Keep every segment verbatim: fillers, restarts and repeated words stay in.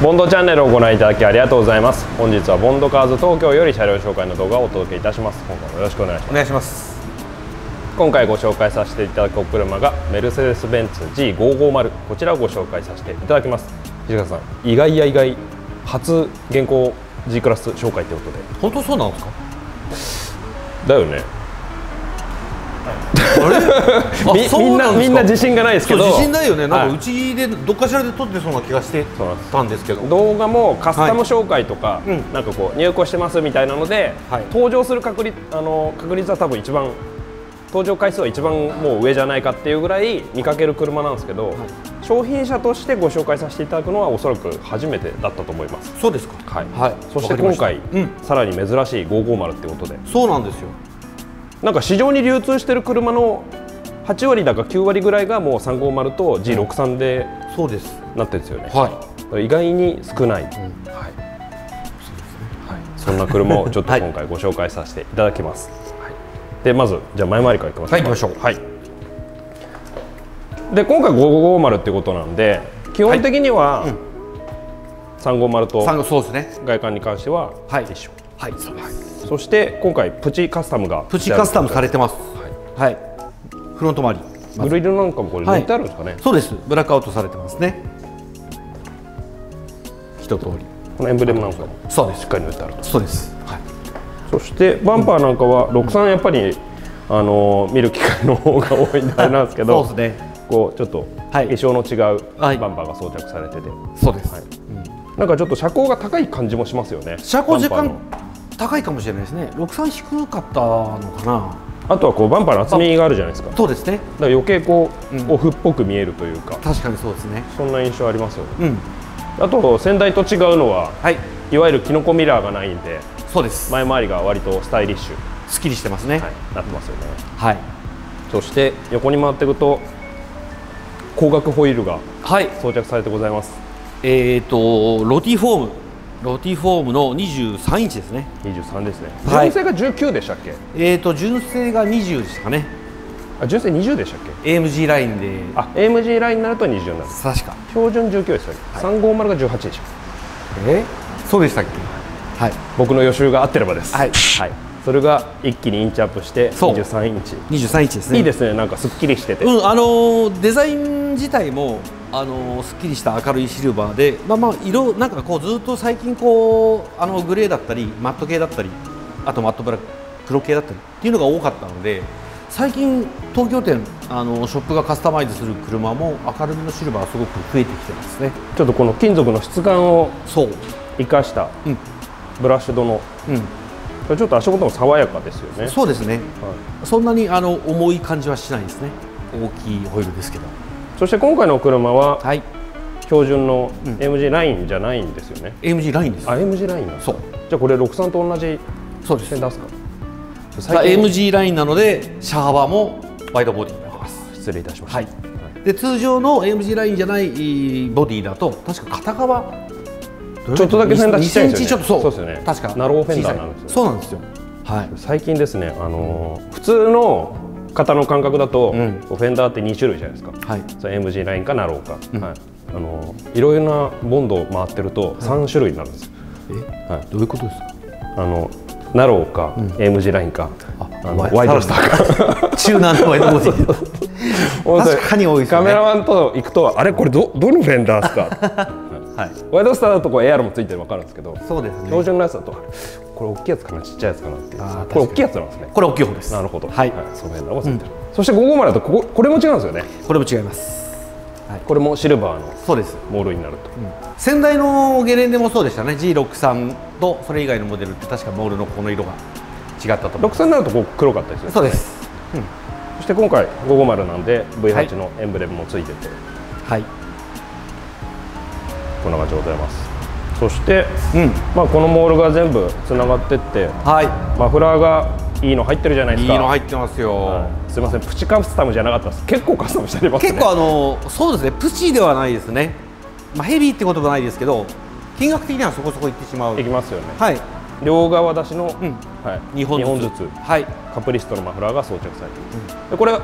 ボンドチャンネルをご覧いただきありがとうございます。本日はボンドカーズ東京より車両紹介の動画をお届けいたします。今回もよろしくお願いします。お願いします。今回ご紹介させていただくお車がメルセデスベンツ ジーごひゃくごじゅう、 こちらをご紹介させていただきます。土方さん、意外や意外、初現行 G クラス紹介ということで。本当そうなんですか？だよね。あれみんなみんな自信がないですけど、自信ないよね。なんかうちでどっかしらで撮ってそうな気がしてたんですけど、動画もカスタム紹介とか、なんかこう入庫してますみたいなので、登場する確率あの確率は多分一番、登場回数は一番もう上じゃないかっていうぐらい見かける車なんですけど、商品車としてご紹介させていただくのはおそらく初めてだったと思います。そうですか。はい、はい、そして今回さらに珍しいごひゃくごじゅうってことで。そうなんですよ。なんか市場に流通している車のはちわりだかきゅうわりぐらいがもうさんびゃくごじゅうと ジーろくじゅうさん でなってるんですよね。はい、意外に少ない。そんな車をちょっと今回ご紹介させていただきます。はい、でまずじゃあ前回りからいきましょう。はい、行きましょう。はい、で今回ごひゃくごじゅうってことなんで、基本的にはさんびゃくごじゅうと外観に関しては一緒。はい、そうです。そして今回プチカスタムがプチカスタムされてます。はい、フロント周りグリルなんかもこれ塗ってあるんですかね。そうです、ブラックアウトされてますね。一通りこのエンブレムなんかもそうですしっかり塗ってある。そうです。はい、そしてバンパーなんかはろくじゅうさんやっぱりあの見る機会の方が多いんであれなんですけど、そうですね、こうちょっと化粧の違うバンパーが装着されてて、そうです。なんかちょっと車高が高い感じもしますよね。車高時間高いかもしれないですね。ろくじゅうさん低かったのかな。あとはこうバンパーの厚みがあるじゃないですか。そうですね。だから余計こう、うん、オフっぽく見えるというか。確かにそうですね。そんな印象ありますよね。うん、あと先代と違うのは、はい、いわゆるキノコミラーがないんで。そうです。前回りが割とスタイリッシュ。スッキリしてますね。はい、なってますよね。はい。そして横に回っていくと光学ホイールが装着されてございます。はい、えっとロティフォーム。ロティフォームのにじゅうさんインチですね。にじゅうさんですね。純正がじゅうきゅうでしたっけ？えっと純正がにじゅうでしたかね。あ、純正にじゅうでしたっけ？ エーエムジー ラインで。あ、エーエムジー ラインになるとにじゅうになる。確か。標準じゅうきゅうでしたっけ？さんびゃくごじゅうがじゅうはちでしたっけ？え、そうでしたっけ？はい。僕の予習が合ってればです。はい。はい。それが一気にインチアップしてにじゅうさんインチ。にじゅうさんインチですね。いいですね。なんかすっきりしてて。うん、あのデザイン自体も。あのすっきりした明るいシルバーで、まあまあ色なんかこうずっと最近こうあのグレーだったりマット系だったり、あとマットブラック黒系だったりっていうのが多かったので、最近東京店あのショップがカスタマイズする車も明るみのシルバーすごく増えてきてますね。ちょっとこの金属の質感をそう生かしたブラッシュドの、うんうん、ちょっと足元も爽やかですよね。そうですね。はい、そんなにあの重い感じはしないですね。大きいホイールですけど。そして今回のお車は標準の エーエムジー ラインじゃないんですよね。エーエムジー ラインです。あ、エーエムジー ライン。そう。じゃあこれろくじゅうさんと同じそうです。出すか。エーエムジー ラインなので車幅もワイドボディになります。失礼いたしました。はい。で通常の エーエムジー ラインじゃないボディだと確か片側ちょっとだけフェンダー小さいですよね。にセンチちょっとそうですよね。確かナローフェンダーなんですよ。そうなんですよ。はい。最近ですね、あの普通の型の感覚だと、うん、フェンダーってにしゅるいじゃないですか、はい、エムジー ラインかナローか、うん、はい、あのいろいろなボンドを回ってるとさんしゅるいになるんですよ。え、はい、どういうことですか？あのナローか、うん、エーエムジー ラインか、あ、ワイドスターか中南のワイドボディ確かに多いですよね。カメラマンと行くとあれこれ ど, どのフェンダーですかはい、ワイドスターだとこう エーアール もついてるの分かるんですけど、そうですね、標準のやつだとこれ大きいやつかなちっちゃいやつかなっていう、これ大きいやつなんですね。これ大きい方です。なるほど。はい、その辺がついてる。そしてごひゃくごじゅうだとここれも違うんですよね。これも違います。これもシルバーのそうですモールになると。先代のゲレンデもそうでしたね。 ジーろくじゅうさん とそれ以外のモデルって確かモールのこの色が違ったと思う。ろくじゅうさんになるとこう黒かったりする。そうです。そして今回ごひゃくごじゅうなんで ブイはち のエンブレムもついてて、はい、こんな感じでございます。そして、うん、まあ、このモールが全部つながってって、はい、マフラーがいいの入ってるじゃないですか。いいの入ってますよ。はい、すみません、プチカスタムじゃなかったです。結構カスタムしてありますね。結構あのそうですね、プチではないですね。まあ、ヘビーってことはないですけど、金額的にはそこそこいってしまう。いきますよね。はい、両側出しの、うん、はい、にほんずつ、はい、カプリストのマフラーが装着されています。うん、でこれ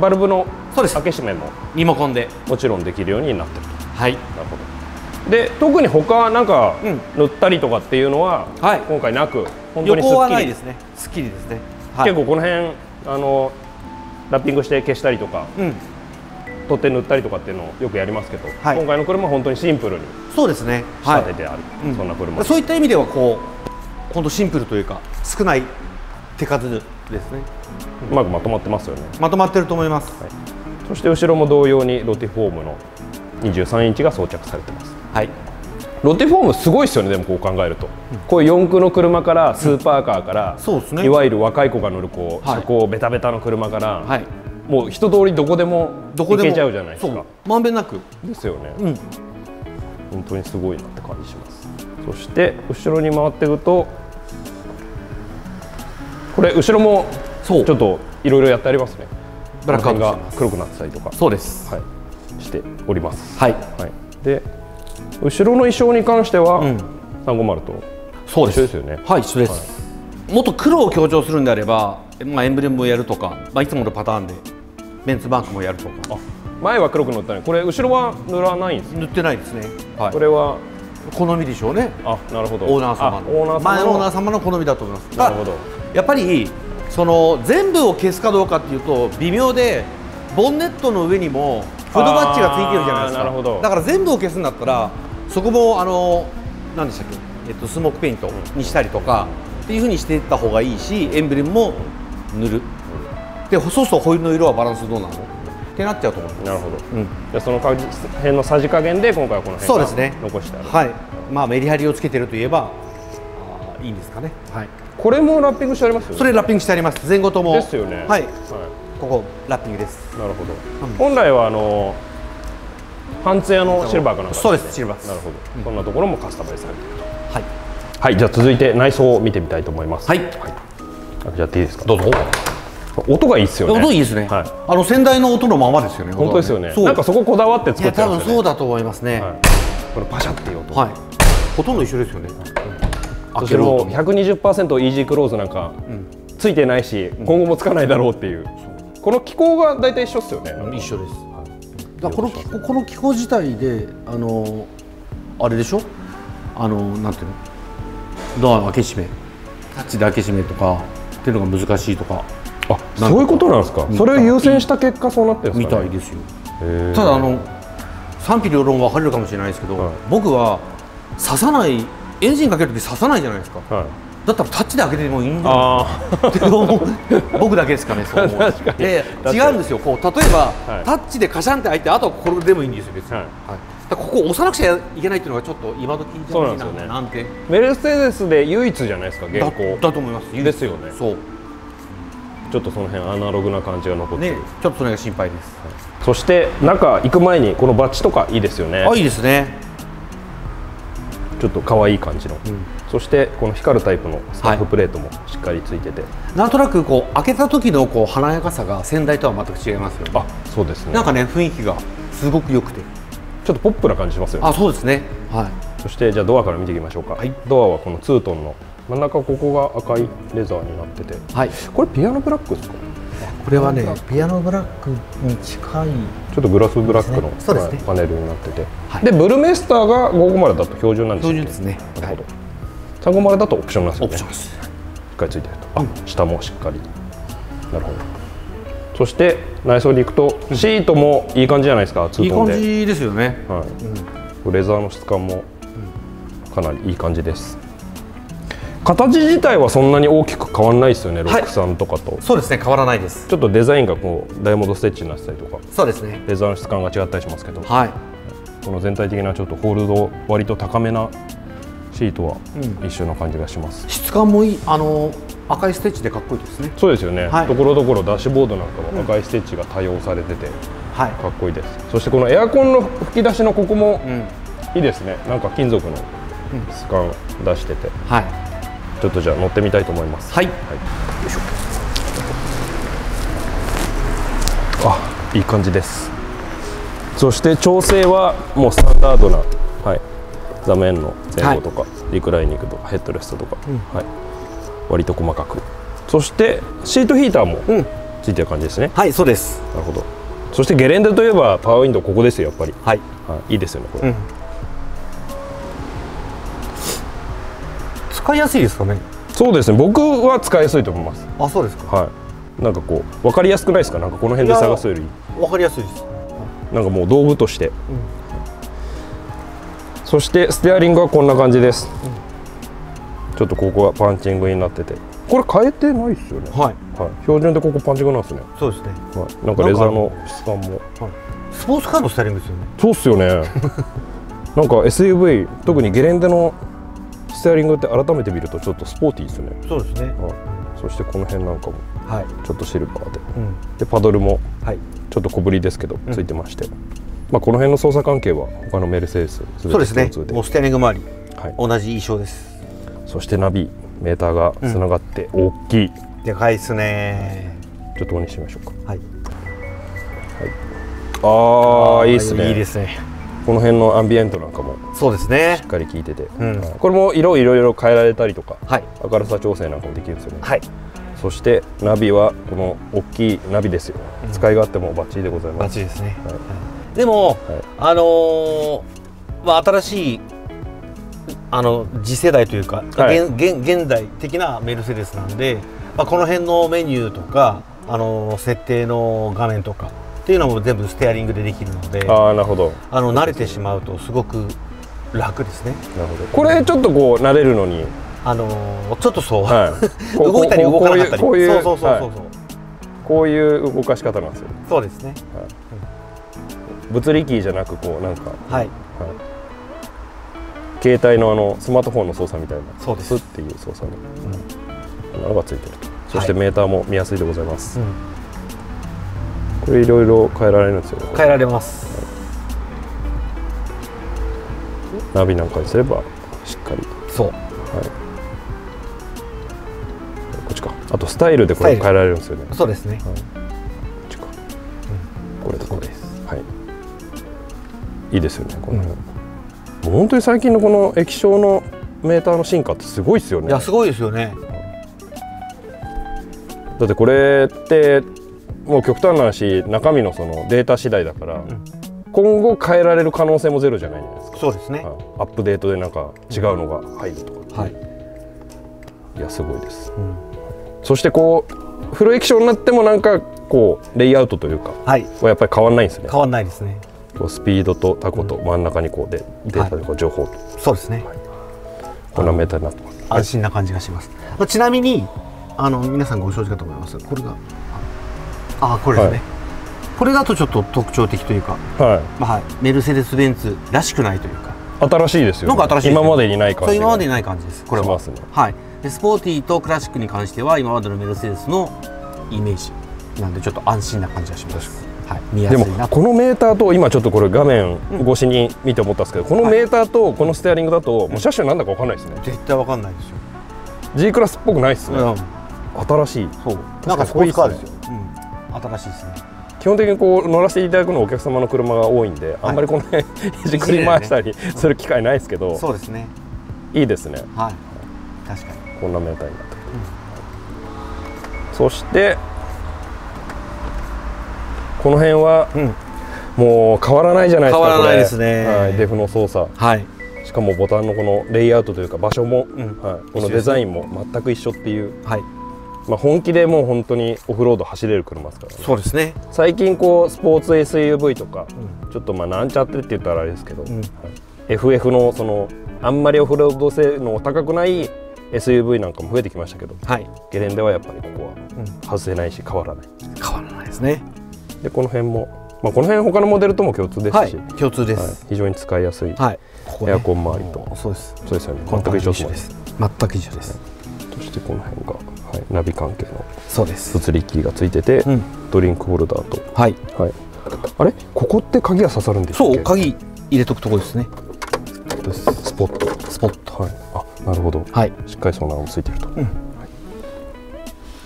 バルブの開け閉めもリモコンでもちろんできるようになってると。はい、なるほど。で特に他はなんか乗ったりとかっていうのは、はい、今回なく、本当にすっきり、旅行はないですね。すっきりですね。はい、結構この辺あのラッピングして消したりとか、うん、取って塗ったりとかっていうのをよくやりますけど、はい、今回の車は本当にシンプルにそうですね。仕立ててある、はい、そんな車、うん。そういった意味ではこう本当シンプルというか少ない手数ですね。うまくまとまってますよね。まとまってると思います。はい、そして後ろも同様にロティフォームのにじゅうさんインチが装着されてます。はい、ロティフォームすごいですよね。でもこう考えると、うん、こういう四駆の車からスーパーカーから、うんね、いわゆる若い子が乗るこう、はい、車高ベタベタの車から、はい、もう一通りどこでも行けちゃうじゃないですか。まんべんなくですよね、うん、本当にすごいなって感じします。そして後ろに回っていくと、これ後ろもちょっといろいろやってありますね。ブラックアウトが黒くなってたりとか、そうです、はい、しております。はい、はい、で後ろの衣装に関しては、うん、さんごまるとそうです。一緒ですよね。はい、一緒です、はい、もっと黒を強調するんであれば、まあ、エンブレムをやるとか、まあ、いつものパターンでベンツバンクもやるとか。前は黒く塗ったね。これ後ろは塗らないんです。塗ってないですね、はい、これは好みでしょうね。あ、なるほど。オーナー様の、オーナー様の前のオーナー様の好みだと思います。なるほど。やっぱりその全部を消すかどうかっていうと微妙で、ボンネットの上にもフードバッジがついてるじゃないですか。だから全部を消すんだったら、そこもあの何でしたっけ、えっとスモークペイントにしたりとかっていう風にしていった方がいいし、エンブレムも塗る。で、そうするとホイールの色はバランスどうなのってなっちゃうと思います。なるほど。うん、じゃその辺のさじ加減で今回はこの辺を残してある。はい。まあメリハリをつけてるといえばいいんですかね。はい。これもラッピングしてありますよね。それラッピングしてあります。前後とも。ですよね。はい。はい。ここラッピングです。なるほど。本来はあの半艶のシルバーかなんか。そうです。シルバー。なるほど。こんなところもカスタマイズされていると。はい。はい。じゃあ続いて内装を見てみたいと思います。はい。じゃあいいですか。どうぞ。音がいいですよね。音いいですね。はい。あの先代の音のままですよね。本当ですよね。なんかそここだわって作ってるんですよね。多分そうだと思いますね。これパシャっていう音。はい。ほとんど一緒ですよね。そしてもう ひゃくにじゅっパーセント イージークローズなんかついてないし、今後もつかないだろうっていう。この機構が大体一緒ですよね。一緒です。だこの機構この機構自体であのあれでしょ。あのなんていうのドア開け閉め、タッチで開け閉めとかっていうのが難しいとか。あ、そういうことなんですか。それを優先した結果そうなってるんですかね。みたいですよ。ただあの賛否両論分かれるかもしれないですけど、はい、僕は刺さないエンジンかけるとき刺さないじゃないですか。はい、だったらタッチで開けてもいいんじゃないって思う。僕だけですかね、そう思う。で、違うんですよ。こう例えばタッチでカシャンって開いて、あとはこれでもいいんですよ別に。ここ押さなくちゃいけないっていうのがちょっと今時じゃないですか。なんてメルセデスで唯一じゃないですか現行。だと思います。ですよね。そう。ちょっとその辺アナログな感じが残ってる。ちょっとそれが心配です。そして中行く前にこのバッジとかいいですよね。あ、いいですね。ちょっと可愛い感じの、うん、そしてこの光るタイプのスタッフプレートもしっかりついてて、はい、なんとなくこう開けた時のこう華やかさが先代とは全く違いますよね。あ、そうですね。なんかね雰囲気がすごく良くてちょっとポップな感じしますよね。あ、そうですね。はい。そしてじゃあドアから見ていきましょうか。はい、ドアはこのツートンの真ん中、ここが赤いレザーになってて、はい、これピアノブラックですか。これはねピアノブラックに近いちょっとグラスブラックのパネルになってて、はい、でブルメスターがごひゃくごじゅうだと標準なんですよね。標準ですね。なるほど。さんびゃくごじゅうだとオプションなんですよね。オプションです。一回ついてると。あ、うん、下もしっかり。なるほど。そして内装に行くとシートもいい感じじゃないですか。ツートンで。いい感じですよね。はい。うん、レザーの質感もかなりいい感じです。形自体はそんなに大きく変わらないですよね、はい、ろくさんとかと。そうですね、変わらないです。ちょっとデザインがこうダイヤモンドステッチになってたりとか、そうですね、レザーの質感が違ったりしますけど、はい、この全体的なちょっとホールド割と高めなシートは一緒な感じがします、うん、質感もいい。あの赤いステッチでかっこいいですね。そうですよね、はい、ところどころダッシュボードなんかも赤いステッチが多用されてて、うん、かっこいいです。そしてこのエアコンの吹き出しのここもいいですね、うん、なんか金属の質感出してて、うん、はい、ちょっとじゃあ乗ってみたいと思います。はい。はい、よいしょ。あ、いい感じです。そして調整はもうスタンダードな、はい、座面の前後とか、はい、リクライニングとかヘッドレストとか、うん、はい、割と細かく。そしてシートヒーターもついてる感じですね。うん、はい、そうです。なるほど。そしてゲレンデといえばパワーウィンドウここですよやっぱり。はい、はい。いいですよねこれ。うん、使いやすいですかね。そうですね、僕は使いやすいと思います。あ、そうですか。はい、なんかこう分かりやすくないですか。なんかこの辺で探すより分かりやすいです。なんかもう道具として、うん、そしてステアリングはこんな感じです、うん、ちょっとここはパンチングになってて、これ変えてないですよね。はい、はい、標準でここパンチングなんですね。そうですね、はい、なんかレザーの質感も、はい、スポーツカーのステアリングですよね。そうっすよねなんか エスユーブイ、 特にゲレンデのステアリングって改めて見るとちょっとスポーティーですね。そうですね、はい、そしてこの辺なんかもちょっとシルバーで、はい、うん、でパドルもちょっと小ぶりですけどついてまして、うん、まあこの辺の操作関係は他のメルセデスそうですね、もうステアリング周り、はい、同じ印象です。そしてナビ、メーターがつながって大きい、うん、でかいですね。ちょっとオンにしてみましょうか。はい、はい、ああいいですね、いいですね。この辺のアンビエントなんかもそうですね、しっかり効いてて、うん、これも色いろいろ変えられたりとか、はい、明るさ調整なんかもできるんですよね、はい、そしてナビはこの大きいナビですよ、うん、使い勝手もバッチリでございます。バッチリですね、はい、でも、はい、あのー、まあ、新しいあの次世代というか、はい、現, 現代的なメルセデスなんで、まあ、この辺のメニューとか、あのー、設定の画面とかっていうのも全部ステアリングでできるので、ああなるほど、あの慣れてしまうとすごく楽ですね。なるほど。これちょっとこう慣れるのに、あのー、ちょっとそう、はい、動いたり動かなかったり、そうそうそうそうそう、こういう動かし方なんですよ。そうですね。はい、物理キーじゃなくこうなんか、はいはい、携帯のあのスマートフォンの操作みたいな、そうですっていう操作のがついてると。そしてメーターも見やすいでございます。はい、うん、これいろいろ変えられるんですよね。変えられます、はい、ナビなんかにすればしっかり、そう、はい、こっちか。あとスタイルでこれ変えられるんですよね。そうですね、はい、こっちか、うん、これとこれです、はい、いいですよねこの、うん、もう本当に最近のこの液晶のメーターの進化ってすごいですよね。いやすごいですよね、はい、だってこれってもう極端な話、中身のそのデータ次第だから、うん、今後変えられる可能性もゼロじゃないじゃないですか。そうですね、はい、アップデートでなんか違うのが入るとか、はい、いやすごいです、うん、そしてこうフル液晶になってもなんかこうレイアウトというかはいはやっぱり変わらないんですね。変わらないですね。こうスピードとタコと真ん中にこうで、うん、データでこう情報と、はい、そうですね、はい、こんなメーターになってます。安心な感じがします、はい。ちなみにあの皆さんご承知かと思います、これがああこれですね、はい、これだとちょっと特徴的というか、はい、まあ、はい、メルセデス・ベンツらしくないというか新しいですよね。なんか新しい、今までにない感じ、そう今までにない感じです。これは、はい、でスポーティーとクラシックに関しては今までのメルセデスのイメージなんでちょっと安心な感じがします。はい、見やすいな。でもこのメーターと今ちょっとこれ画面越しに見て思ったんですけど、うん、このメーターとこのステアリングだともう車種なんだかわかんないですね。絶対わかんないですよ。 G クラスっぽくないですね、うん、新しい、そうなんかスポーツカーですよ、うん、新しいですね。基本的にこう乗らせていただくのはお客様の車が多いんで、はい、あんまりこの辺じっくり回したりする機会ないですけど、うん、そうですね、いいですね、はい、確かにこんなメーターになってる、うん、そしてこの辺は、うん、もう変わらないじゃないですか。変わらないですね、はい、デフの操作、はい、しかもボタンのこのレイアウトというか場所も、うん、はい、このデザインも全く一緒っていう、はい、まあ本気でもう本当にオフロード走れる車ですからね。そうですね。最近こうスポーツ エスユーブイ とか、うん、ちょっとまあなんちゃってって言ったらあれですけど、うん、はい、エフエフ のそのあんまりオフロード性能高くない エスユーブイ なんかも増えてきましたけど、はい、ゲレンデはやっぱりここは外せないし変わらない、うん、変わらないですね。でこの辺も、まあ、この辺他のモデルとも共通ですし、はい、共通です、はい、非常に使いやすい、はい、ここね、エアコン周りと、そうですそうですよね、全く一緒です。全く一緒です。そしてこの辺が、はい、ナビ関係の物理キーがついてて、うん、ドリンクホルダーと、はい、はい、あれここって鍵が刺さるんですか。そう鍵入れとくとこですね。スポットスポット、はい、あなるほど、はい、しっかりその穴もついてると、うん、はい、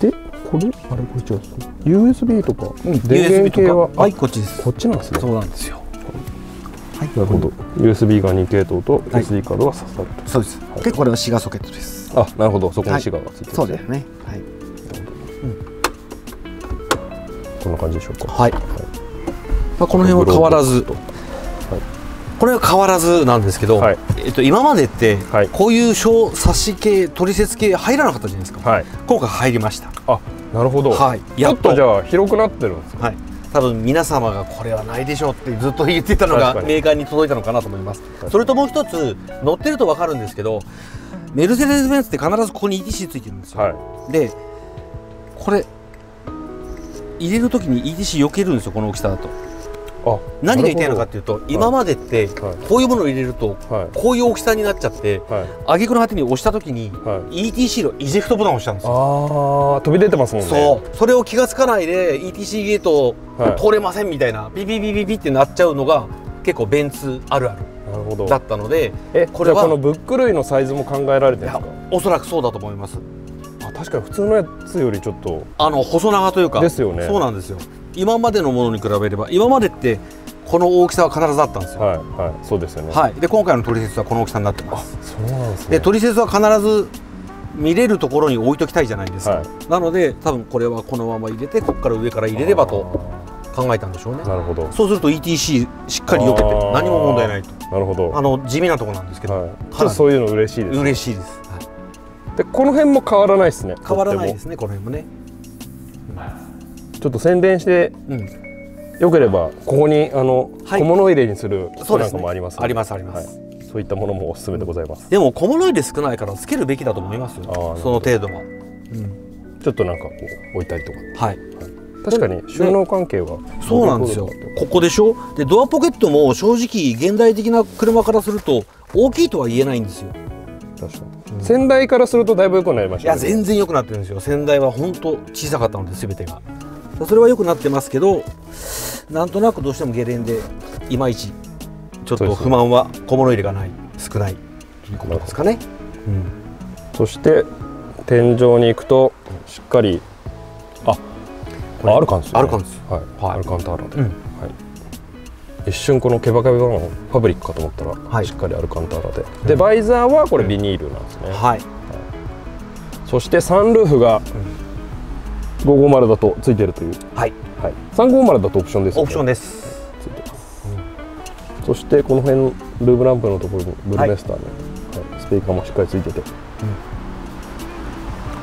でこれあれこれ違う ユーエスビー とか、うん、電源系は、はい、こっちです。こっちなんですね。そうなんですよ、はい、なるほど。 ユーエスビー がに系統と エスディー カードが刺さると、はい、そうです、はい、でこれはシガーソケットです。あ、なるほど、そこにシガーがついてる。そうですね。はい。こんな感じでしょうか。はい。まあこの辺は変わらず。はい。これは変わらずなんですけど、はい、えっと今までってこういう小差し系、取説系入らなかったじゃないですか、はい、今回入りました。あ、なるほど、はい、ちょっとじゃあ広くなってるんですか、はい、多分皆様がこれはないでしょうってずっと言ってたのがメーカーに届いたのかなと思います。それともう一つ、乗ってると分かるんですけど、メルセデス・ベンツって必ずここに イーティーシー ついてるんですよ、はい、でこれ入れるときに イーティーシー 避けるんですよ、この大きさだと。あ、何が言いたいのかっていうと、今までってこういうものを入れるとこういう大きさになっちゃって、挙句の果てに押したときに イーティーシー のエジェクトボタンを押したんですよ。ああ、飛び出てますもんね。そう、それを気がつかないで イーティーシー ゲート通れませんみたいな、ビビビビビってなっちゃうのが結構ベンツあるあるだったので、これはこのブック類のサイズも考えられてるんですか？おそらくそうだと思います。確かに普通のやつよりちょっとあの細長というかですよね。そうなんですよ。今までのものに比べれば、今までってこの大きさは必ずあったんですよ。はいはい、そうですよね。はい。で今回のトリセツはこの大きさになってます。そうなんですね。でトリセツは必ず見れるところに置いときたいじゃないですか。はい、なので多分これはこのまま入れて、ここから上から入れればと考えたんでしょうね。なるほど。そうすると イーティーシー しっかり避けて何も問題ないと。なるほど。あの地味なところなんですけど、はい、ちょっとそういうの嬉しいです、ね。嬉しいです。でこの辺も変わらないですね。変わらないですね、この辺もね。ちょっと宣伝して、うん、よければここにあの、はい、小物入れにする機なんかもあります、ね。ありますあります、はい。そういったものもおすすめでございます。うん、でも小物入れ少ないからつけるべきだと思いますよ。その程度は。うん、ちょっとなんかこう置いたりとか。はい。はい確かに収納関係は、ね、そうなんですよ。ここでしょ。でドアポケットも正直現代的な車からすると大きいとは言えないんですよ。確かに。先代からするとだいぶ良くなりました、ね、いや全然良くなってるんですよ。先代は本当小さかったので全てがそれは良くなってますけど、なんとなくどうしてもゲレンデいまいちちょっと不満は小物入れがない少ないということですかね、うん、そして天井に行くとしっかりあこアルカンですよ、ね、アルカンです、はい、はい、アルカンターラで、うんはい、一瞬このケバケバのファブリックかと思ったら、はい、しっかりアルカンターラで、うん、でバイザーはこれビニールなんですね、うん、はい、はい、そしてサンルーフがごひゃくごじゅうだとついてるという、はい、はい、さんびゃくごじゅうだとオプションですよね。オプションです、はい、ついてます、うん、そしてこの辺のルームランプのところにブルネスターね、はいはい、スピーカーもしっかりついてて、うん、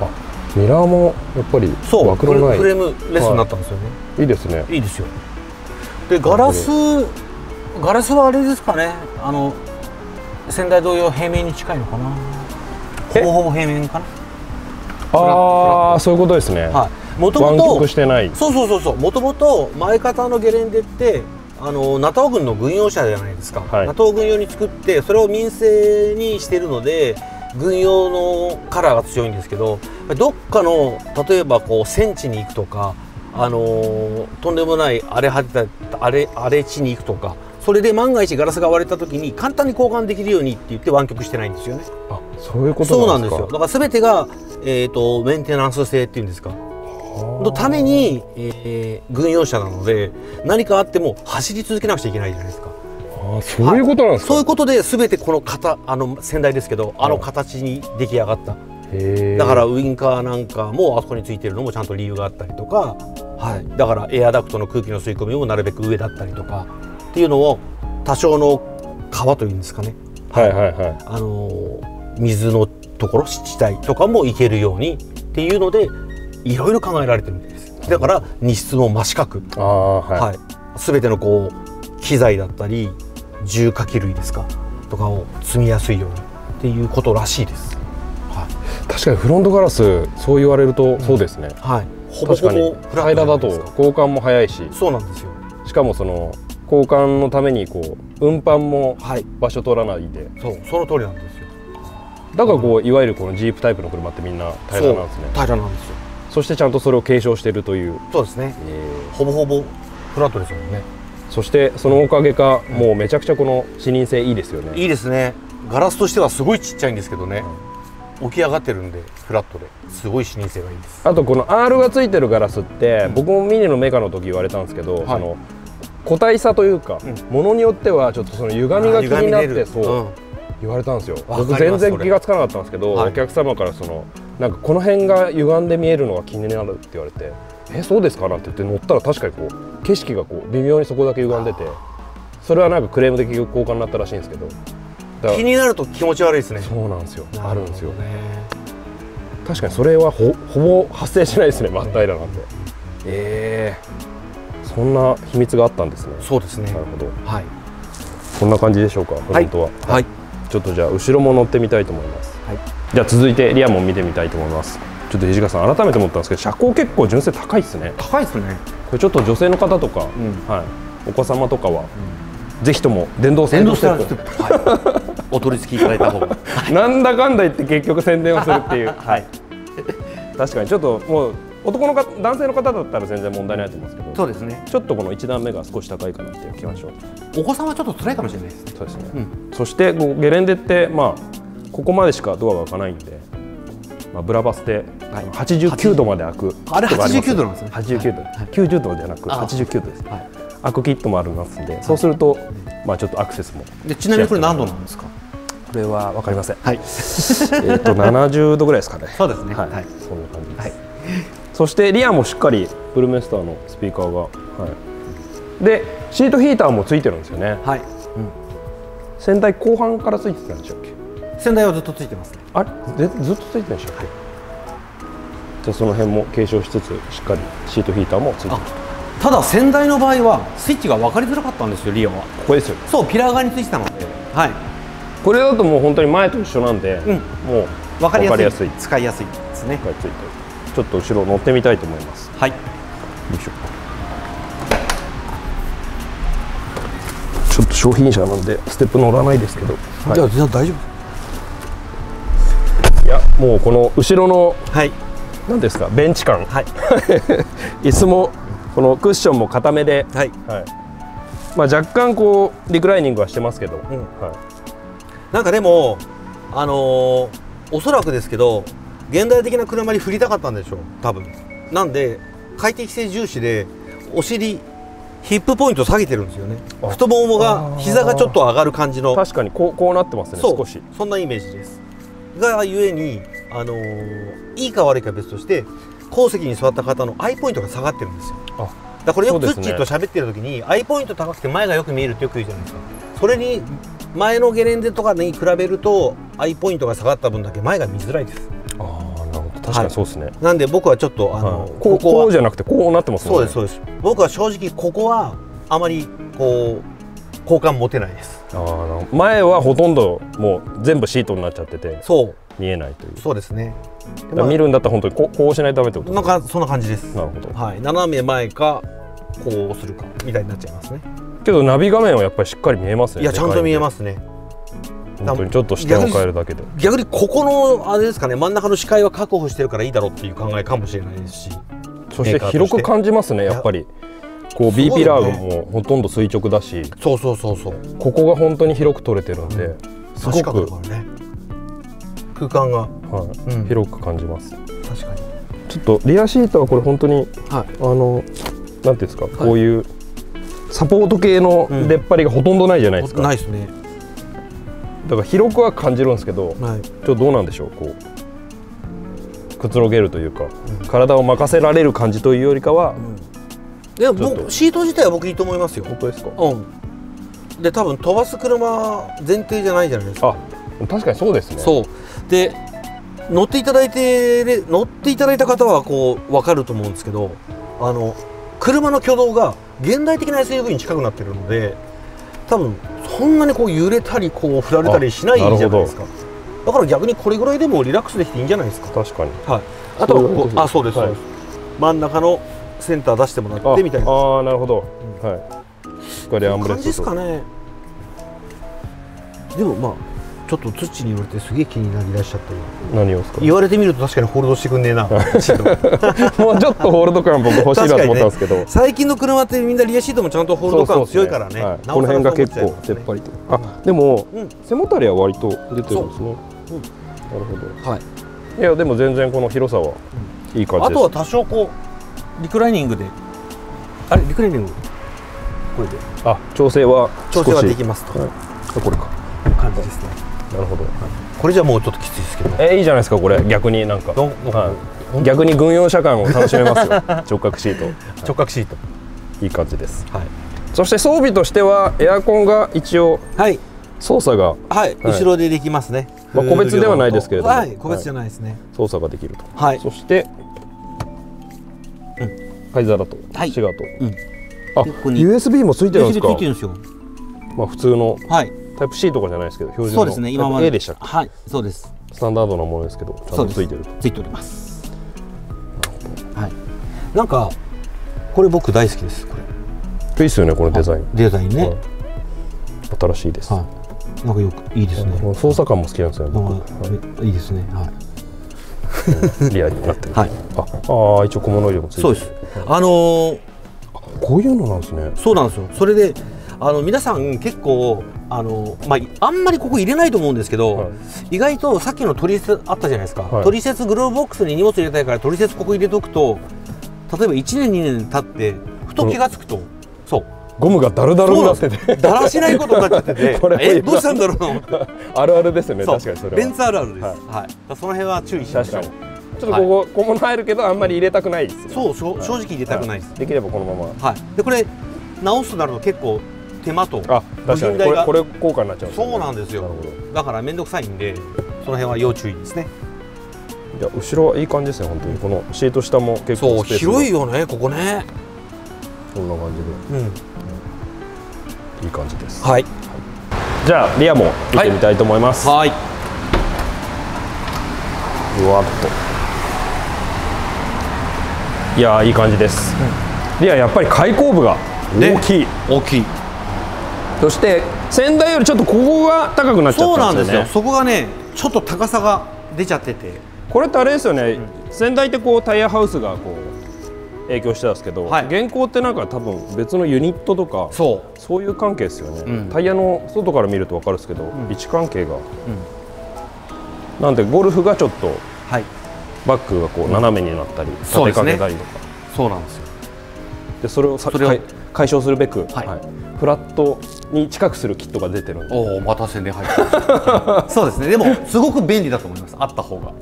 あミラーもやっぱり枠のないフレームレスになったんですよね、はい、いいですね。いいですよ。でガラスガラスはあれですかね、あの先代同様平面に近いのかな、ほぼほぼ平面かな。ああそういうことですね。はい。もともと湾曲してない。そうそうそうそう。もともと前方のゲレンデってあの NATO 軍の軍用車じゃないですか、はい、NATO 軍用に作ってそれを民生にしてるので軍用のカラーが強いんですけど、どっかの例えばこう戦地に行くとか、あのー、とんでもない荒れ果てた荒れ荒れ地に行くとか、それで万が一ガラスが割れた時に簡単に交換できるようにって言って湾曲してないんですよね。あ、そういうことなんですか。そうなんですよ。だから全てが、えーと、メンテナンス性っていうんですかのために、えー、軍用車なので何かあっても走り続けなくちゃいけないじゃないですか。ああそういうことなんですか。そういうことで全てこの型あの先代ですけどあの形に出来上がった、はい、だからウインカーなんかもあそこについてるのもちゃんと理由があったりとか、はい、だからエアダクトの空気の吸い込みもなるべく上だったりとかっていうのを多少の川というんですかね、はいはいはい、あの水のところ湿地帯とかも行けるようにっていうのでいろいろ考えられてるんです。だから荷室も真四角、あ、はいはい、全てのこう機材だったり重火器類ですかとかを積みやすいようにっていうことらしいです、はい、確かにフロントガラスそう言われるとそうですね、うん、はい、ほぼほぼ平らだと交換も早いし、そうなんですよ。しかもその交換のためにこう運搬も場所取らないで、はい、そうその通りなんですよ。だからこういわゆるこのジープタイプの車ってみんな平らなんですね。平らなんですよ。そしてちゃんとそれを継承しているという、そうですね、えー、ほぼほぼフラットですよね。そしてそのおかげか、うん、もうめちゃくちゃこの視認性いいですよね。いいですね。ガラスとしてはすごいちっちゃいんですけどね、うん、起き上がってるんでフラットですごい視認性がいいです。あとこの アール がついてるガラスって、うん、僕もミニのメカの時言われたんですけど、はい、その個体差というか、うん、ものによってはちょっとその歪みが気になってそう言われたんですよ、うん、僕全然気がつかなかったんですけど、はい、お客様からそのなんかこの辺が歪んで見えるのが気になるって言われて、えそうですかなんて言って乗ったら確かにこう景色がこう微妙にそこだけ歪んでて、それはなんかクレームで結局交換になったらしいんですけど、気になると気持ち悪いですね。そうなんですよ、あるんですよね。確かにそれは ほ, ほぼ発生しないですね、真っ平らなんで。ええー、そんな秘密があったんですね。そうですね。なるほど。はい。こんな感じでしょうか、フロントは。はい。ちょっとじゃあ後ろも乗ってみたいと思います。はい。じゃあ続いてリアも見てみたいと思います。ちょっと土方さん、改めて思ったんですけど、車高結構純正高いですね。高いですね。これちょっと女性の方とか、うん、はい、お子様とかは、うん、ぜひとも電動ステップ。電動ステップ。はい。お取り付きいただいた方が。なんだかんだ言って結局宣伝をするっていう。はい。確かにちょっともう。男の方、男性の方だったら全然問題ないと思うんですけど、そうですね、ちょっとこのいちだんめが少し高いかなっていう気がします。お子さんはちょっと辛いかもしれないですね。そうですね、うん、そしてゲレンデって、まあ、ここまでしかドアが開かないんで、まあ、ブラバスではちじゅうきゅうどまで開く、あれはちじゅうきゅうどなんですね。はちじゅうきゅうど、きゅうじゅうどじゃなくはちじゅうきゅうどです、はい、開くキットもありますんで、そうすると、まあ、ちょっとアクセスもで。ちなみにこれ何度なんですか？これは分かりません。はい、えっとななじゅうどぐらいですかね。そうですね、はい、そんな感じです。はい、そしてリアもしっかりブルーメスターのスピーカーが、はい、でシートヒーターもついてるんですよね。はい、うん、先代後半からついてたんでしたっけ？先代はずっとついてますね。あれ、ずっとついてたんでしたっけ？はい、じゃあその辺も継承しつつ、しっかりシートヒーターもついてます。ただ先代の場合はスイッチが分かりづらかったんですよ、リアは。ここですよね。そう、ピラー側についてたので、はい、これだともう本当に前と一緒なんで、うん、もう分かりやすい、使いやすいですね。使いついてる。ちょっと後ろ乗ってみたいと思います。はい。よいしょ。ちょっと商品車なんでステップ乗らないですけど。じゃあ、じゃあ大丈夫。いや、もうこの後ろの、はい、なんですか、ベンチ感。はい。椅子もこのクッションも固めで、はい、はい。まあ若干こうリクライニングはしてますけど、うん、はい。なんかでもあのー、おそらくですけど。現代的な車に振りたかったんでしょう、多分。なんで快適性重視でお尻ヒップポイント下げてるんですよね。太ももが、膝がちょっと上がる感じの。確かにこうこうなってますね、少し。そんなイメージですが、ゆえにあのー、いいか悪いか別として後席に座った方のアイポイントが下がってるんですよ。だからこれよくツッチーと喋ってる時に、ね、アイポイント高くて前がよく見えるってよく言うじゃないですか。それに前のゲレンデとかに比べるとアイポイントが下がった分だけ前が見づらいです。確かにそうですね、はい、なんで僕はちょっとあの、はい、こうこうじゃなくてこうなってますね。そうですそうです。僕は正直ここはあまりこう好感持てないです。あ、前はほとんどもう全部シートになっちゃってて、そう見えないという。そうですね。見るんだったら本当にこう、こうしないとダメってことですか？なんかそんな感じです。なるほど、はい、斜め前かこうするかみたいになっちゃいますね。けどナビ画面はやっぱりしっかり見えますね。いや、ちゃんと見えますね。本当にちょっと視点を変えるだけで、逆にここのあれですかね、真ん中の視界は確保してるからいいだろうっていう考えかもしれないですし、そして広く感じますね。やっぱりこう B ピラーもほとんど垂直だし、そうそうそうそう、ここが本当に広く取れてるんで、すごく空間が広く感じます。確かにちょっとリアシートはこれ本当にあのなんていうんですか、こういうサポート系の出っ張りがほとんどないじゃないですか。ないですね。だから広くは感じるんですけど、はい、ちょっとどうなんでしょう、こうくつろげるというか、うん、体を任せられる感じというよりかは、うん、いや、僕シート自体は僕いいと思いますよ。本当ですか？うん。で、多分飛ばす車前提じゃないじゃないですか。あ、確かにそうですね。そうで乗っていただいて乗っていただいた方はこう分かると思うんですけど、あの車の挙動が現代的な エスユーブイ に近くなってるので、多分そんなにこう揺れたりこう振られたりしないじゃないですか。だから逆にこれぐらいでもリラックスできていいんじゃないですか。確かに。はい。あとはここ、あ、そうです。真ん中のセンター出してもらってみたいな。ああ、なるほど。はい。これアンブレッドですかね。でもまあちょっと土に言われてすげえ気になりだしちゃった今。何をですか。言われてみると確かにホールドしてくんねえな。もうちょっとホールド感僕欲しいなと思ったんですけど。最近の車ってみんなリアシートもちゃんとホールド感強いからね。この辺が結構出っ張りと。あ、でも背もたれは割と出てるんですね。なるほど。はい。いやでも全然この広さはいい感じです。あとは多少こうリクライニングで、あれリクライニングこれで。あ、調整は調整はできますと。これか。感じですね。なるほど。これじゃもうちょっときついですけど。え、いいじゃないですかこれ。逆になんか逆に軍用車感を楽しめますよ。直角シート、直角シートいい感じです。そして装備としてはエアコンが一応、はい、操作が、はい、後ろでできますね。まあ個別ではないですけれども、はい、個別じゃないですね、はい、操作ができると、はい、そして、うん、灰皿とシガーと、うん、あ、ここに ユーエスビー もついてるんですか。ついてるんですよ。まあ普通のタイプ シー とかじゃないですけど、標準のタイプ エー でしたっけ。はい、そうです。スタンダードなものですけど、ちゃんとついてる、ついております。はい、なんかこれ僕大好きです。これいいですよね、このデザイン。デザインね、新しいです。なんかよくいいですね。操作感も好きなんですよね。いいですね。はい、リアルになってる。はい、ああ、一応小物入れもついてる。そうです。あのこういうのなんですね。そうなんですよ。それであの皆さん結構あの、まあ、あんまりここ入れないと思うんですけど、はい、意外とさっきのトリセツあったじゃないですか、はい、トリセツグローブボックスに荷物入れたいからトリセツここ入れておくと、例えばいちねんにねん経ってふと気が付くと、そうゴムがだるだるになってて、だらしないことになっちゃっててえ、どうしたんだろうなあるあるですよね。確かにそれはベンツあるあるです。はい、その辺は注意しましょう。ちょっとここ小物入るけどあんまり入れたくないです。そう、正直入れたくないです。できればこのまま。はい。でこれ直すとなると結構手間と、あ、確かにこれこれ効果になっちゃう。そうなんですよ。だから面倒くさいんで、その辺は要注意ですね。いや、後ろはいい感じですね。本当にこのシート下も結構広いよね、ここね。こんな感じで、うん、いい感じです。はい。じゃあリアも見てみたいと思います。はい。うわっと。いやー、いい感じです。うん、リアやっぱり開口部が大きい。ね、大きい。そして先代よりちょっとここが高くなっちゃったんですよね。そうなんですよ。そこがね、ちょっと高さが出ちゃってて。これってあれですよね。うん、先代ってこうタイヤハウスがこう。影響してたんですけど、はい、現行ってなんか多分別のユニットとかそう、そういう関係ですよね、うん、タイヤの外から見ると分かるんですけど、うん、位置関係が、うん、なんでゴルフがちょっと、はい、バックがこう斜めになったり、うん、立てかけたりとか、そうなんですよ。でそれをさそれを解消するべく、はいはい、フラットに近くするキットが出てるんで。おお、また宣伝入ってそうですね。でもすごく便利だと思います、あった方が。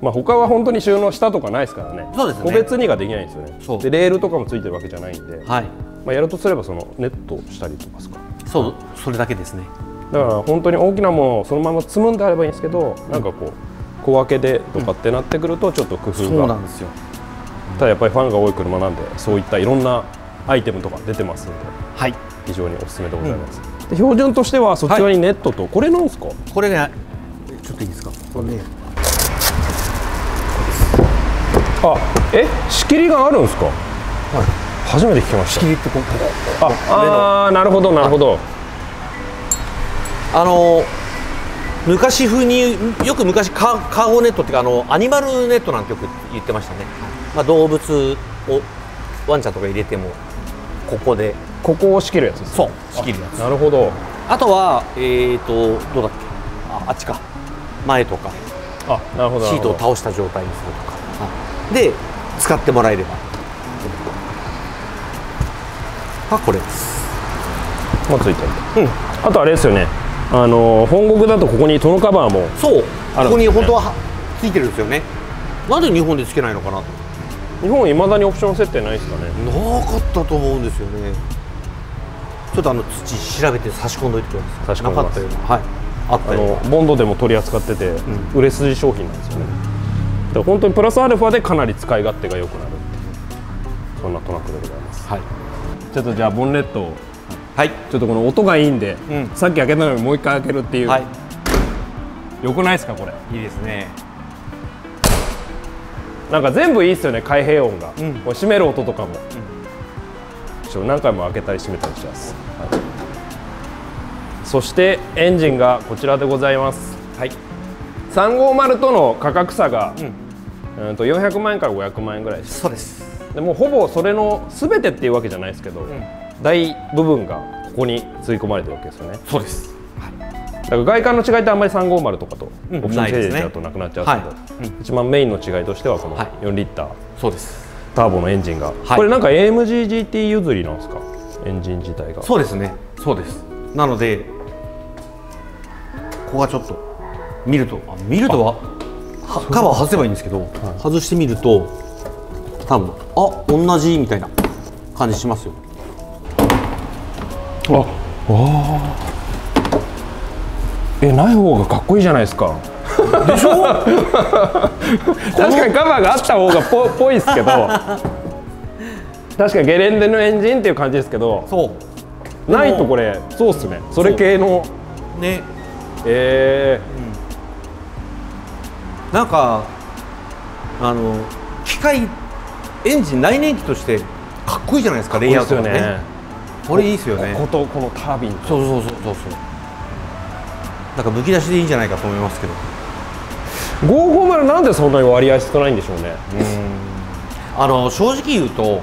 まあ他は本当に収納したとかないですからね。そうですね。個別にができないんですよね。でレールとかもついてるわけじゃないんで、はい、まあやるとすればそのネットしたりとかですか。そう、それだけですね。だから本当に大きなものをそのまま積むんであればいいんですけど、なんかこう小分けでとかってなってくるとちょっと工夫が。そうなんですよ。ただやっぱりファンが多い車なんで、そういったいろんなアイテムとか出てますので、はい、非常にお勧めでございます。で標準としてはそっち側にネットと、これなんですか。これね、ちょっといいですか。これね。あ、え、仕切りがあるんですか。はい、初めて聞きました。仕切りってここ。ああ、なるほどなるほど。あの昔風によく昔カーゴネットっていうか、あのアニマルネットなんてよく言ってましたね。まあ動物をワンちゃんとか入れてもここでここを仕切るやつです。そう、仕切るやつ。なるほど。あとはえっとどうだっけ、あ、あっちか、前とか、あ、なるほど、シートを倒した状態にするとか。で使ってもらえれば、あ、これです。もうついてる。うん。あとあれですよね。あの本国だとここにトノカバーも、そう。ここに本当はついてるんですよね。なんで日本でつけないのかなと。日本未だにオプション設定ないですかね。なかったと思うんですよね。ちょっとあの土調べて差し込んどいてください。差し込んだ。なかったような。はい。あったような。あのボンドでも取り扱ってて、うん、売れ筋商品なんですよね。本当にプラスアルファでかなり使い勝手が良くなるって、そんなトラックでございます。はい、ちょっとじゃあボンネットを、はい、ちょっとこの音がいいんで、うん、さっき開けたのにもう一回開けるっていう、はい、よくないですか。これいいですね。なんか全部いいですよね、開閉音が、うん、こう閉める音とかも、うん、ちょっと何回も開けたり閉めたりします、はい、そしてエンジンがこちらでございます。はい、さんごうまるとの価格差が、うん、うんとよんひゃくまんえんからごひゃくまんえんぐらいです。そうです。でもうほぼそれのすべてっていうわけじゃないですけど、うん、大部分がここに吸い込まれてるわけですよね。そうです、はい、だから外観の違いってあんまりさんごうまるとかと、うん、オプションチェンジだとなくなっちゃうんですけど、はい、一番メインの違いとしてはこのよんリッター、はい、そうです、ターボのエンジンが、はい、これなんか エーエムジージーティー 譲りなんですか、エンジン自体が。そうですね、そうです。なのでここはちょっと見ると、見るとはカバー外せばいいんですけど、はい、外してみると多分、あ、同じみたいな感じしますよ。と、ああ、え、ない方がかっこいいじゃないですか。でしょ確かにカバーがあった方がぽぽいですけど確かにゲレンデのエンジンっていう感じですけど、そうないとこれそうっすね、それ系のねえーうん、なんかあの機械エンジン内燃機としてかっこいいじゃないですか、レイアウトがね。これいいですよね、こことこのタービン、そうそうそうそうそう、なんかむき出しでいいんじゃないかと思いますけど、ごひゃくごじゅうなんでそんなに割合少ないんでしょうね。うん、あの正直言うと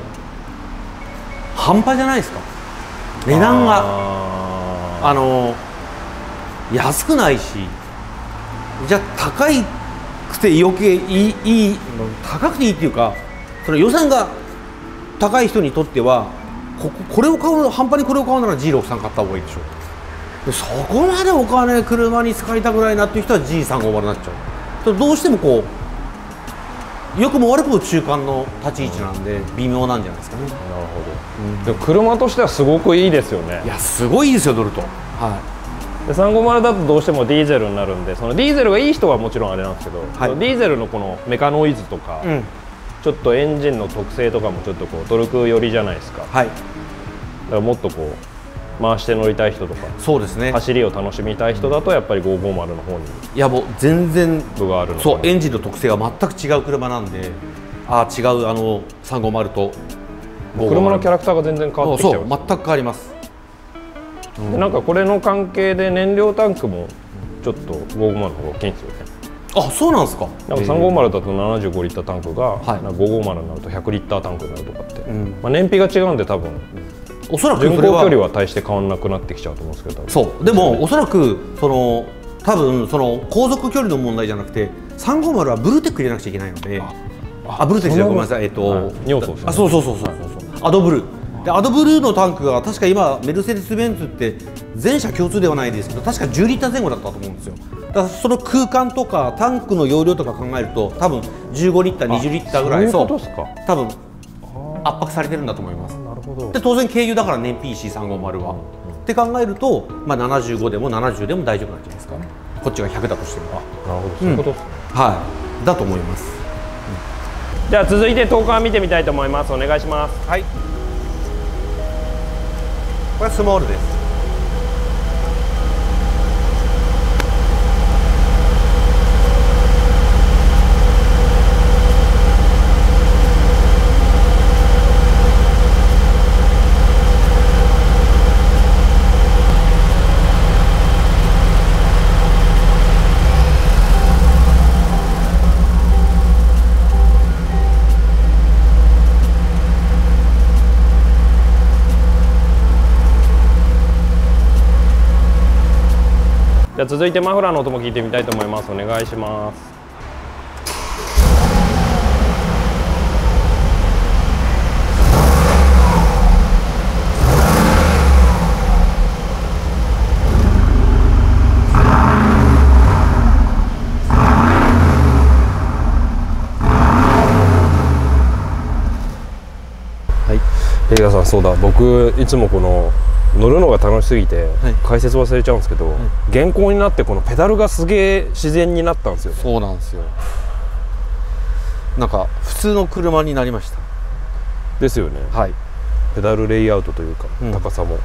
半端じゃないですか、値段が。あ, あの安くないし、じゃあ高いくて余計いい、いい、高くていいっていうか、その予算が高い人にとっては こ, これを買うの、半端にこれを買うなら ジーろくじゅうさん 買った方がいいでしょう。でそこまでお金車に使いたくないなっていう人は ジーさんごじゅう になっちゃう。どうしてもこう良くも悪くも中間の立ち位置なんで微妙なんじゃないですかね。なるほど、うん、で車としてはすごくいいですよね。いやすごいいいですよ、ドルト。はいでさんごじゅうだとどうしてもディーゼルになるんで、そのディーゼルがいい人はもちろんあれなんですけど、はい、ディーゼルのこのメカノイズとか、うん、ちょっとエンジンの特性とかもちょっとこうトルク寄りじゃないですか、はい、だからもっとこう回して乗りたい人とか、そうですね、走りを楽しみたい人だとやっぱりごひゃくごじゅうの方に、いやもう全然部があるの、そうエンジンの特性が全く違う車なんで、ああ違う、あのさんごじゅうとごひゃくごじゅう車のキャラクターが全然変わってきちゃう、そう全く変わります。でなんかこれの関係で燃料タンクもちょっとごひゃくごじゅうの方が大きいんですよね。あ、そうなんですか。なんかさんごじゅうだとななじゅうごリッタータンクが、はい、なんかごひゃくごじゅうになるとひゃくリッタータンクになるとかって、うん、まあ燃費が違うんで多分おそらく巡航距離は大して変わらなくなってきちゃうと思うんですけど、そうでもおそらくその多分その航続距離の問題じゃなくてさんごじゅうはブルーテック入れなくちゃいけないので、ああブルーテックじゃごめんなさい、えっと尿素ですね、あそうそうそうそうアドブルーでアドブルーのタンクが確か今メルセデス・ベンツって全社共通ではないですけど確かじゅうリッター前後だったと思うんですよ。だからその空間とかタンクの容量とか考えると多分じゅうごリッターにじゅうリッターぐらい、そう多分圧迫されてるんだと思います。なるほど。で当然軽油だから燃費 イーシーさんごじゅう は、うんうん、って考えると、まあ、ななじゅうごでもななじゅうでも大丈夫なんじゃないですかね、こっちがひゃくだとしても。なるほど、そういうことですね、うん、はいだと思います、うん、じゃあ続いてトーカー見てみたいと思います。お願いします。はい、これはスモールです。じゃあ続いてマフラーの音も聞いてみたいと思います。お願いします。はい、平田さん、そうだ、僕いつもこの乗るのが楽しすぎて、はい、解説忘れちゃうんですけど、はい、現行になってこのペダルがすげえ自然になったんですよ、ね、そうなんですよ。なんか普通の車になりましたですよね、はい、ペダルレイアウトというか、うん、高さも、うん、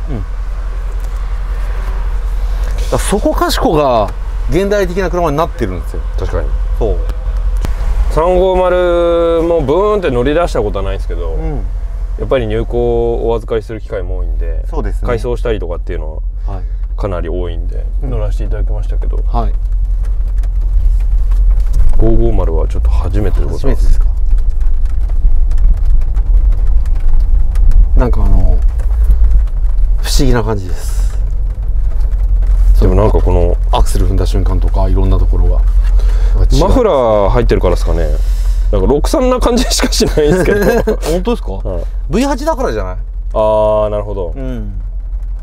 だそこかしこが現代的な車になってるんですよ。確かにそう。さんごじゅうもブーンって乗り出したことはないんですけど、うん、やっぱり入庫をお預かりする機会も多いんで、そうですね、改装したりとかっていうのはかなり多いんで、はい、乗らせていただきましたけど、うん、はい、ごひゃくごじゅうはちょっと初めてでございます。初めてですか。なんかあの不思議な感じです。でもなんかこのアクセル踏んだ瞬間とかいろんなところがマフラー入ってるからですかね。なんかろくじゅうさんな感じしかしないんですけど本当ですか、はい、ブイはち だからじゃない。ああなるほど、うん、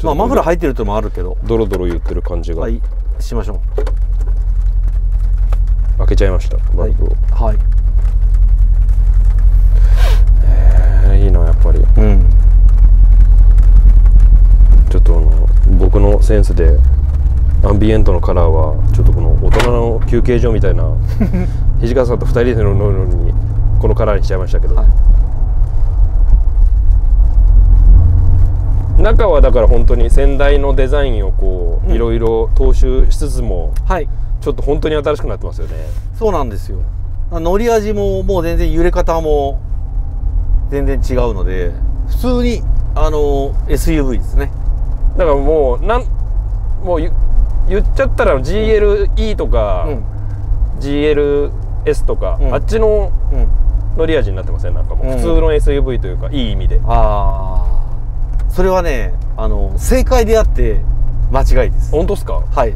まあマフラー入ってるともあるけどドロドロ言ってる感じが、はい、しましょう。開けちゃいましたバルブを、はい、はい、えー、いいなやっぱり、うん、ちょっとあののセンスでアンビエントのカラーはちょっとこの大人の休憩所みたいな土方さんとふたりで乗るのにこのカラーにしちゃいましたけど、はい、中はだから本当に先代のデザインをこういろいろ踏襲しつつも、うん、はい、ちょっと本当に新しくなってますよね。そうなんですよ。乗り味ももう全然揺れ方も全然違うので普通にあの エスユーブイ ですね。だからもうなんもう言っちゃったら ジーエルイー とか、うん、ジーエルエス とか、うん、あっちの乗り味になってません、ね、なんかもう普通の エスユーブイ というか、うん、いい意味で。ああ、それはね、あの正解であって間違いです。本当ですか？はい。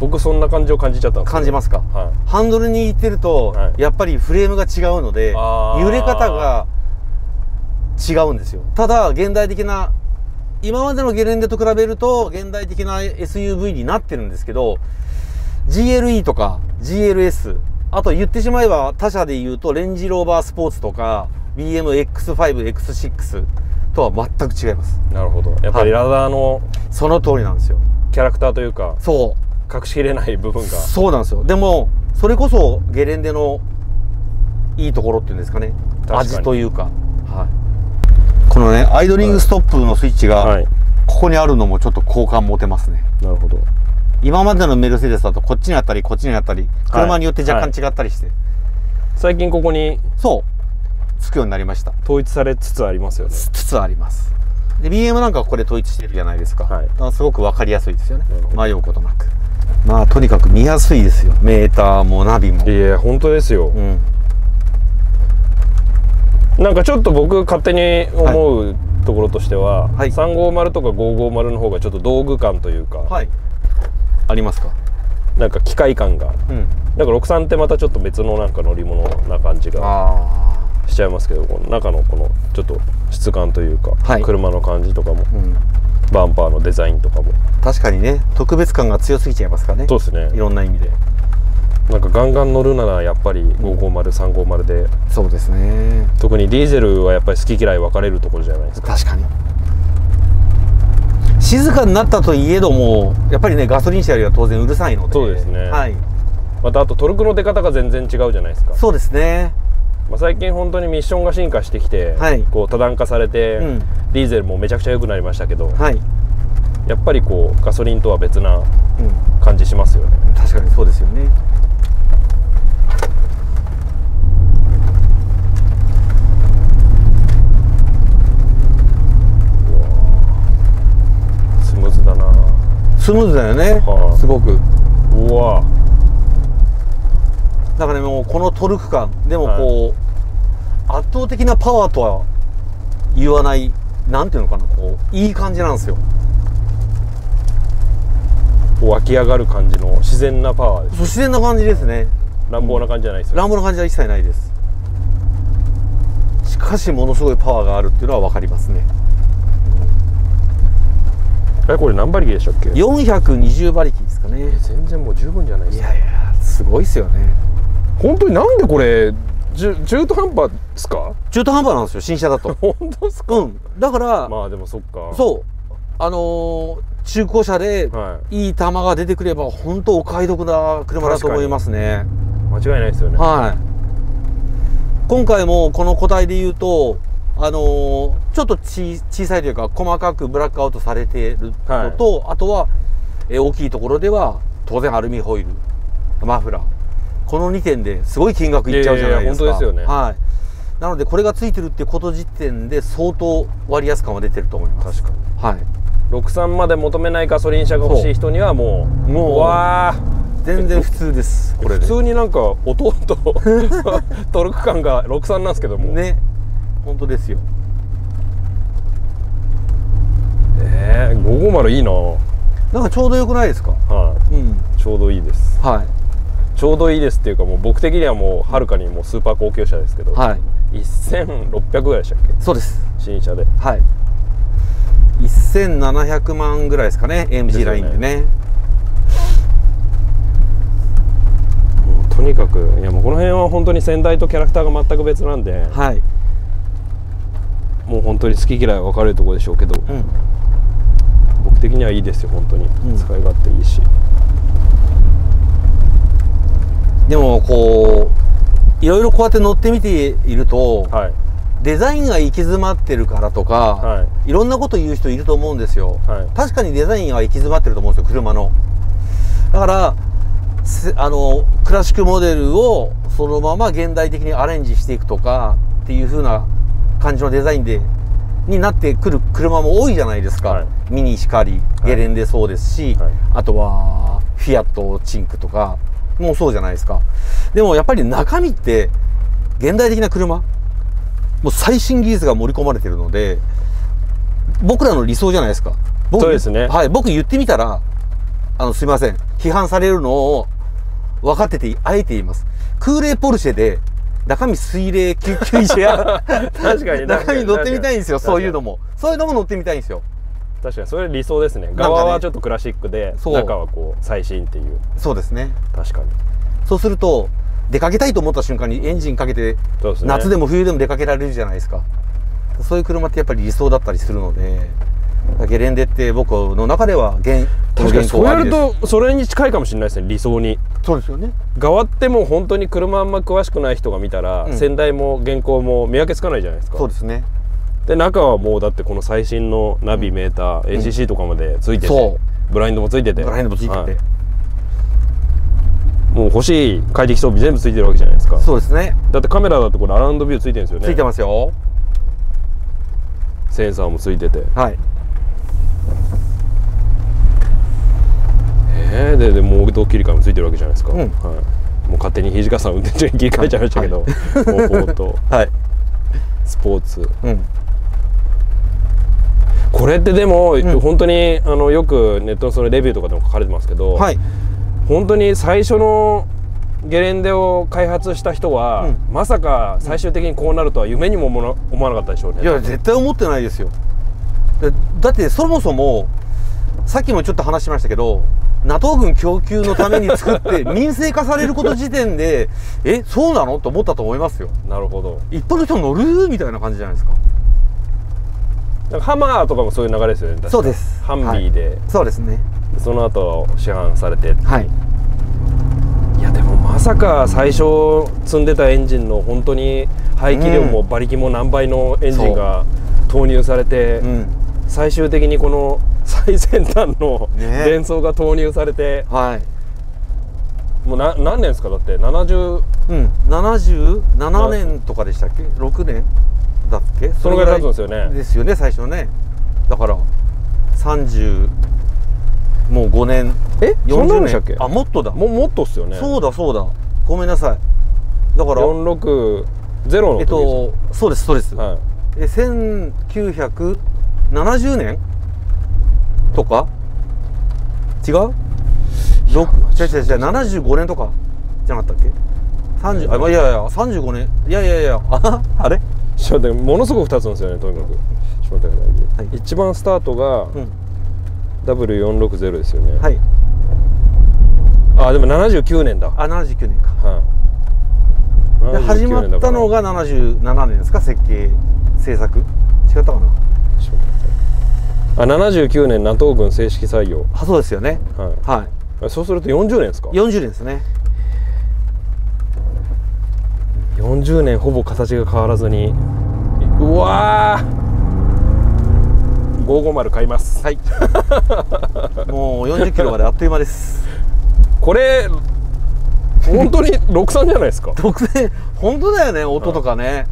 僕そんな感じを感じちゃったんです。感じますか？はい、ハンドル握ってると、はい、やっぱりフレームが違うので揺れ方が違うんですよ。ただ現代的な今までのゲレンデと比べると現代的な エスユーブイ になってるんですけど、 ジーエルイー とか ジーエルエス、 あと言ってしまえば他社で言うとレンジローバースポーツとか ビーエムエックスファイブエックスシックス とは全く違います。なるほど。やっぱりラダーの、はい、その通りなんですよ。キャラクターというか、そう隠しきれない部分が。そうなんですよ。でもそれこそゲレンデのいいところっていうんですかね、味というか、はい、このね、アイドリングストップのスイッチがここにあるのもちょっと好感持てますね。なるほど。今までのメルセデスだとこっちにあったりこっちにあったり車によって若干違ったりして、はいはい、最近ここにそうつくようになりました。統一されつつありますよね。つつあります。で ビーエム なんかはこれ統一してるじゃないですか、はい、だからすごく分かりやすいですよね、迷うことなく。まあとにかく見やすいですよ、メーターもナビも。いや本当ですよ、うん。なんかちょっと僕勝手に思うところとしては、はい、さんごうまるとかごひゃくごじゅうの方がちょっと道具感というか、はい、ありますか。なんか機械感が、うん、なんかろくじゅうさんってまたちょっと別のなんか乗り物な感じがしちゃいますけど、この中のこのちょっと質感というか、はい、車の感じとかも、うん、バンパーのデザインとかも確かにね、特別感が強すぎちゃいますかね。そうですね、いろんな意味で。なんかガンガン乗るならやっぱりごひゃくごじゅう、さんびゃくごじゅうで、そうですね。特にディーゼルはやっぱり好き嫌い分かれるところじゃないですか。確かに静かになったといえどもやっぱりね、ガソリン車よりは当然うるさいので。そうですね、はい。またあとトルクの出方が全然違うじゃないですか。そうですね。まあ最近本当にミッションが進化してきて、はい、こう多段化されて、うん、ディーゼルもめちゃくちゃ良くなりましたけど、はい、やっぱりこうガソリンとは別な感じしますよね、うん、確かにそうですよね。スムーズだよね、はあ、すごく。うわだからね、もうこのトルク感でもこう、はい、圧倒的なパワーとは言わない、なんていうのかな、こういい感じなんですよ。湧き上がる感じの自然なパワーです。そう、自然な感じですね。乱暴な感じじゃないですよ、ね、乱暴な感じは一切ないです。しかしものすごいパワーがあるっていうのは分かりますね。これ何馬力でしたっけ？よんひゃくにじゅうばりきですかね。全然もう十分じゃないですか。いやいやすごいですよね。本当になんでこれ中途半端ですか？中途半端なんですよ、新車だと。本当ですか？うん。だからまあでもそっか。そうあのー、中古車でいい球が出てくれば本当お買い得な車だと思いますね。間違いないですよね。はい。今回もこの個体で言うと。あのー、ちょっとち小さいというか細かくブラックアウトされているのと、はい、あとは、えー、大きいところでは当然アルミホイル、マフラー、このにてんですごい金額いっちゃうじゃないですか。いやいや本当ですよね、はい、なのでこれがついてるってこと時点で相当割安感は出てると思います。確かに、はい、ろくじゅうさんまで求めないガソリン車が欲しい人にはもうもうわー全然普通ですこれで。普通になんか音とトルク感がろくじゅうさんなんですけどもね。本当ですよ。ええー、ごひゃくごじゅういいな。なんかちょうど良くないですか。はい、うん、ちょうどいいです。はい。ちょうどいいですっていうか、もう僕的にはもうはるかにもうスーパー高級車ですけど。はい。せんろっぴゃくぐらいでしたっけ。そうです。新車で。はい。せんななひゃくまんぐらいですかね。エーエムジー ラインでね。もうとにかく、いやもうこの辺は本当に先代とキャラクターが全く別なんで。はい。もう本当に好き嫌い分かれるところでしょうけど、うん、僕的にはいいですよ、本当に、うん、使い勝手いいし。でもこういろいろこうやって乗ってみていると、はい、デザインが行き詰まってるからとか、はい、いろんなこと言う人いると思うんですよ、はい、確かにデザインは行き詰まってると思うんですよ、車の。だからあのクラシックモデルをそのまま現代的にアレンジしていくとかっていう風な感じのデザインでになってくる車も多いじゃないですか、はい、ミニしかりゲレンデそうですし、はいはい、あとはフィアットチンクとかもうそうじゃないですか。でもやっぱり中身って現代的な車もう最新技術が盛り込まれてるので僕らの理想じゃないですか。僕、そうですね、はい、僕言ってみたらあのすいません批判されるのを分かっててあえて言います。空冷ポルシェで中身水冷救急車や確かに中身乗ってみたいんですよ。そういうのもそういうのも乗ってみたいんですよ。確かにそれ理想ですね。側はちょっとクラシックで、ね、中はこう最新っていう。そうですね、確かに。そうすると出かけたいと思った瞬間にエンジンかけて、そうですね、夏でも冬でも出かけられるじゃないですか。そういう車ってやっぱり理想だったりするのでゲレンデって僕の中では現確かにそうやるとそれに近いかもしれないですね、理想に。そうですよね。側ってもう本当に車あんま詳しくない人が見たら、うん、先代も現行も見分けつかないじゃないですか。そうですね。で中はもうだってこの最新のナビメーター、うん、エーシーシー とかまでついてて、うん、ブラインドもついててブラインドもついてて、はい、もう欲しい快適装備全部ついてるわけじゃないですか。そうですね。だってカメラだとこれアラウンドビューついてるんですよね。ついてますよ。センサーもついてて、はい、えー、で、でモード切り替えもついてるわけじゃないですか、うん、はい、もう勝手に土方さん運転中に切り替えちゃいましたけど、はい、モードと、はい、スポーツ、うん、これってでも、うん、本当にあのよくネットのそれレビューとかでも書かれてますけど、はい、本当に最初のゲレンデを開発した人は、うん、まさか最終的にこうなるとは夢にも思わなかったでしょうね。いや絶対思ってないですよ。だってそもそもさっきもちょっと話しましたけど NATO 軍供給のために作って民生化されること時点でえそうなのと思ったと思いますよ。なるほど。一般の人乗るみたいな感じじゃないですか。なんかハマーとかもそういう流れですよね。そうです。ハンビーで、はい、そうですね。その後市販されて、はい、いやでもまさか最初積んでたエンジンの本当に排気量も馬力も何倍のエンジンが投入されて、うん、最終的にこの最先端の電装が投入されて、はい、もうな何年ですか。だってななじゅう、うん、ななじゅうななねんとかでしたっけ、ろくねんだっけ、そのぐらい経つんですよね。ですよね、最初ね。だからさんじゅうもうごねん、えよんじゅうねんでしたっけ。あ、もっとだ、もうもっとっすよね。そうだそうだ、ごめんなさい。だからよんひゃくろくじゅうの時、えっとそうですそうです、はい、えせんきゅうひゃくななじゅうねんとか違う？違う違う違うななじゅうごねんとかじゃなかったっけ。さんじゅう、あ、いやいやさんじゅうごねん、いやいやいやあ、あれちょっとものすごくふたつなんですよね。とにかくちょっと待ってください、はい、一番スタートが、うん、ダブリューよんひゃくろくじゅう ですよね。はい、あでもななじゅうきゅうねんだ。あななじゅうきゅうねんか、はい、で始まったのがななじゅうななねんですか、設計制作。違ったかな。あ、ななじゅうきゅうねん NATO 軍正式採用。あ、そうですよね。はい、はい、そうするとよんじゅうねんですか。よんじゅうねんですね。よんじゅうねんほぼ形が変わらずに、うわーごひゃくごじゅう買います。はいもうよんじゅっキロまであっという間ですこれ本当にろくじゅうさんじゃないですかろくじゅうさん本当だよね、音とかね、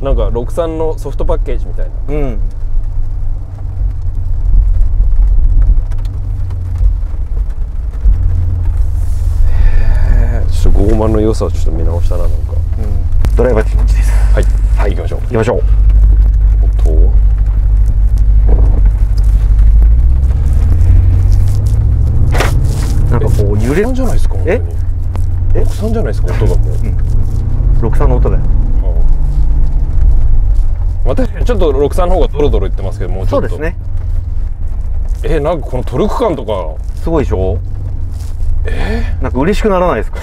うん、なんかろくじゅうさんのソフトパッケージみたいな、うん、ごじゅうまんの良さをちょっと見直したな、なんか、うん、ドライバーって感じです。はい、はい、行きましょう行きましょう。おっとなんかこう揺れじゃないですか。ええろくじゅうさんじゃないですか、音がもう、うん、ろくじゅうさんの音だよ。私ちょっとろくじゅうさんの方がドロドロいってますけども、ちょっとそうですね。えなんかこのトルク感とかすごいでしょ。えー、なんか嬉しくならないですか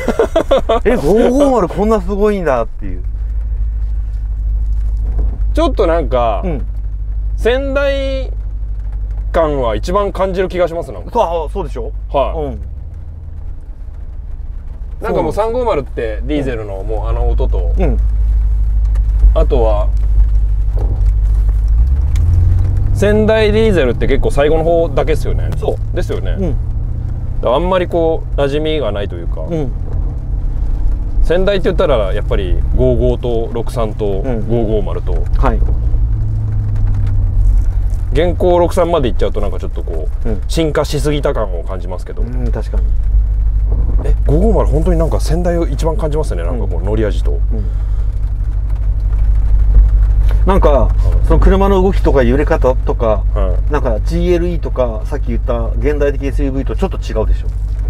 えごひゃくごじゅうこんなすごいんだっていう。ちょっとなんか、うん、先代感は一番感じる気がしますね。そう、そうでしょ。はい、うん、なんかもうさんごーまるってディーゼルのもうあの音と、うん、あとは仙台ディーゼルって結構最後の方だけですよね。そうですよね、うん、だあんまりこう馴染みがないというか、うん、仙台って言ったらやっぱりごじゅうごとろくじゅうさんとごーごーまると、うん、はい現行ろくじゅうさんまでいっちゃうとなんかちょっとこう、うん、進化しすぎた感を感じますけど、うん、確かにえごーごーまる本当になんか仙台を一番感じますね、なんかこう乗り味と、うんうんなんかその車の動きとか揺れ方とか、うん、なんか ジーエルイー とかさっき言った現代的 エスユーブイ とちょっと違うでしょ。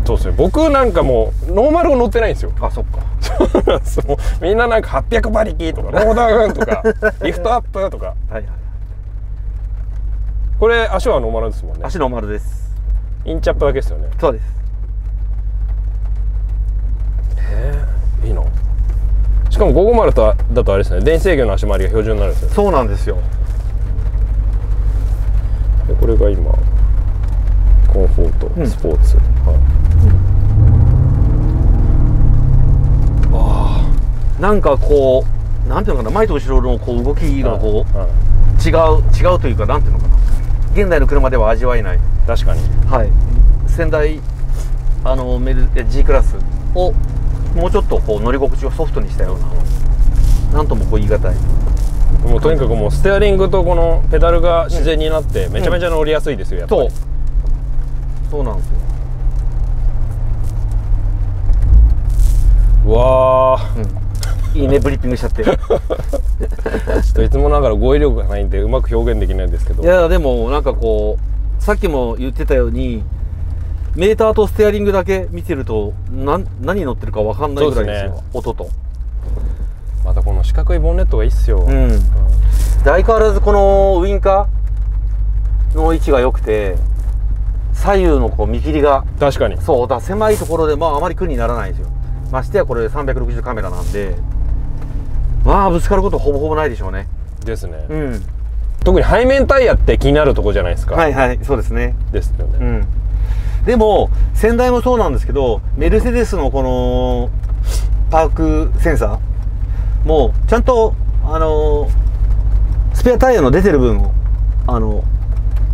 そうですね。僕なんかもうノーマルを乗ってないんですよ。あ、そっか。そうなんです。もうみんななんかはっぴゃくばりきとかローダーガンとかリフトアップとか。はいはい。これ足はノーマルですもんね。足ノーマルです。インチャップだけですよね。そうです。へえ、いいな。しかもごーごーまるとだとあれですね、電子制御の足回りが標準になるんですよ。そうなんですよ。でこれが今コンフォート、うん、スポーツ、はい、うん、ああなんかこうなんていうのかな、前と後ろのこう動きがこう、はいはい、違う違うというかなんていうのかな、現代の車では味わえない。確かに、はい、先代あのGクラスをもうちょっとこう乗り心地をソフトにしたような、なんともこう言い難い。もうとにかくもうステアリングとこのペダルが自然になってめちゃめちゃ乗りやすいですよ、うん、やっぱり。そうそうなんですよ。うわー、うん、いいねブリッピングしちゃってちょっといつもながら語彙力がないんでうまく表現できないんですけど、いやでもなんかこうさっきも言ってたようにメーターとステアリングだけ見てるとな何乗ってるか分かんないぐらいですよ、音と。またこの四角いボンネットがいいっすよ。うん、相変わらずこのウインカーの位置が良くて左右のこう見切りが、確かにそうだ、狭いところでまああまり苦にならないですよ。ましてやこれさんびゃくろくじゅうカメラなんで、まあぶつかることほぼほぼないでしょうね。ですね、うん、特に背面タイヤって気になるとこじゃないですか。はいはい、そうですね。ですよね、うん。でも先代もそうなんですけど、メルセデスのこのパークセンサーもちゃんとあのスペアタイヤの出てる分をあの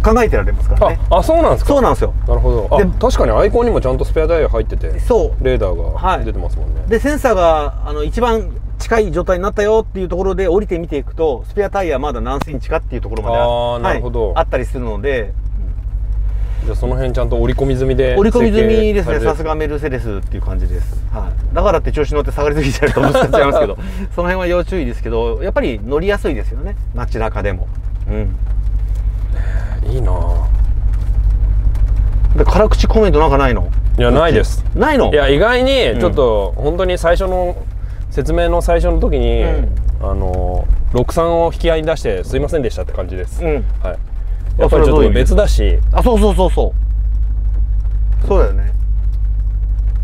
考えてられますからね。ああ、そうなんですか。そうなんですよ。なるほど。で確かにアイコンにもちゃんとスペアタイヤ入ってて、そうレーダーが出てますもんね、はい、でセンサーがあの一番近い状態になったよっていうところで降りてみていくと、スペアタイヤまだ何センチかっていうところまで あ, あ, なるほど、はい、あったりするので。じゃあその辺ちゃんと折り込み済みで、折り込み済みですね。さすがメルセデスっていう感じです、はい、だからって調子乗って下がりすぎちゃうとぶつかっちゃいますけどその辺は要注意ですけど、やっぱり乗りやすいですよね、街中でも、うん、いいなぁ。辛口コメントなんかないの？いや、ないです。ないの？いや、意外にちょっと、うん、本当に最初の説明の最初の時に、うん、あのろくじゅうさんを引き合いに出してすいませんでしたって感じです、うん、はい。やっぱりちょっと別だし、あ、そうそうそうそうそうだよね。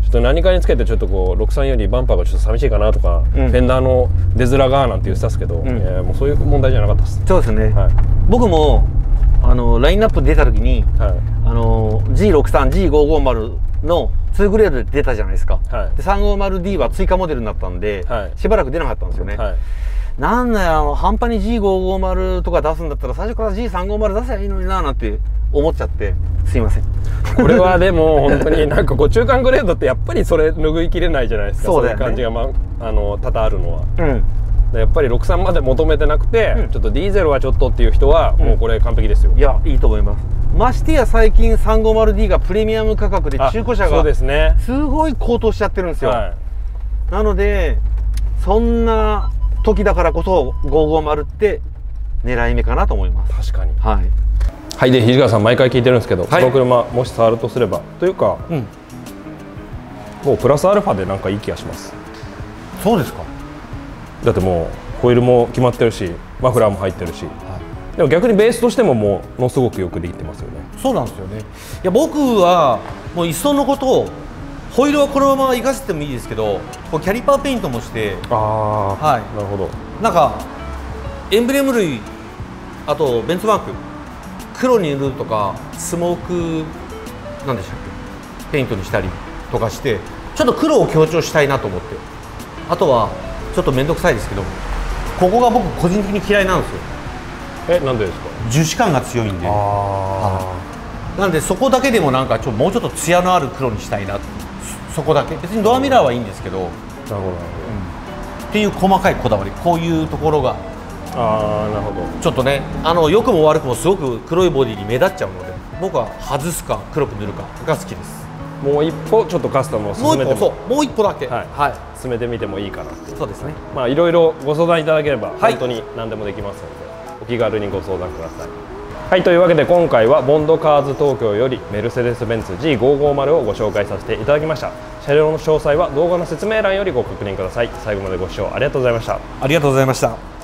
ちょっと何かにつけてちょっとこうろくじゅうさんよりバンパーがちょっと寂しいかなとか、うん、フェンダーの出づらがなんて言ってたんですけど、うん、えー、もうそういう問題じゃなかったです。そうですね、はい、僕もあのラインナップ出た時に、はい、あの ジーろくじゅうさん、ジーごーごーまる のにグレードで出たじゃないですか、はい、で さんごーまるディー は追加モデルになったんで、はい、しばらく出なかったんですよね、はい。なんだよ、半端に ジーごーごーまる とか出すんだったら最初から ジーさんごーまる 出せばいいのになーなんて思っちゃってすいません。これはでも本当になんかこう中間グレードってやっぱりそれ拭いきれないじゃないですか。そうだよね、そういう感じが、まあの多々あるのは、うん、やっぱりろくじゅうさんまで求めてなくて、うん、ちょっとディーゼルはちょっとっていう人はもうこれ完璧ですよ、うん、いやいいと思います。ましてや最近 さんごーまるディー がプレミアム価格で中古車がすごい高騰しちゃってるんですよ、はい、なのでそんな時だからこそごーごーまるって狙い目かなと思います。確かに、はい、はい。で、土方さん毎回聞いてるんですけど、はい、この車もし触るとすればというか、うん、もうプラスアルファでなんかいい気がします。そうですか。だってもうホイールも決まってるしマフラーも入ってるし、はい、でも逆にベースとしてももうものすごくよくできてますよね。そうなんですよね。いや僕はもういっそのことをホイールはこのまま生かしてもいいですけど、こうキャリパーペイントもして、ああ、はい、なるほど。なんかエンブレム類、あとベンツマーク、黒に塗るとかスモークなんでしたっけ、ペイントにしたりとかしてちょっと黒を強調したいなと思って、あとはちょっと面倒くさいですけどここが僕個人的に嫌いなんですよ。え、なんでですか？樹脂感が強いんで、なんでそこだけでもなんかちょもうちょっとツヤのある黒にしたいな、そこだけ。別にドアミラーはいいんですけど、なるほど、うん、っていう細かいこだわり、こういうところが、あー、なるほど。ちょっとね、あの良くも悪くもすごく黒いボディに目立っちゃうので、僕は外すか黒く塗るかが好きです。もう一歩ちょっとカスタムを進めても、そうもう一歩だけ、はいはい、進めてみてもいいかなっていう。そうですね、まあいろいろご相談いただければ本当に何でもできますので、はい、お気軽にご相談ください。はい、というわけで今回はボンドカーズ東京よりメルセデスベンツ ジーごひゃくごじゅう をご紹介させていただきました。車両の詳細は動画の説明欄よりご確認ください。最後までご視聴ありがとうございました。ありがとうございました。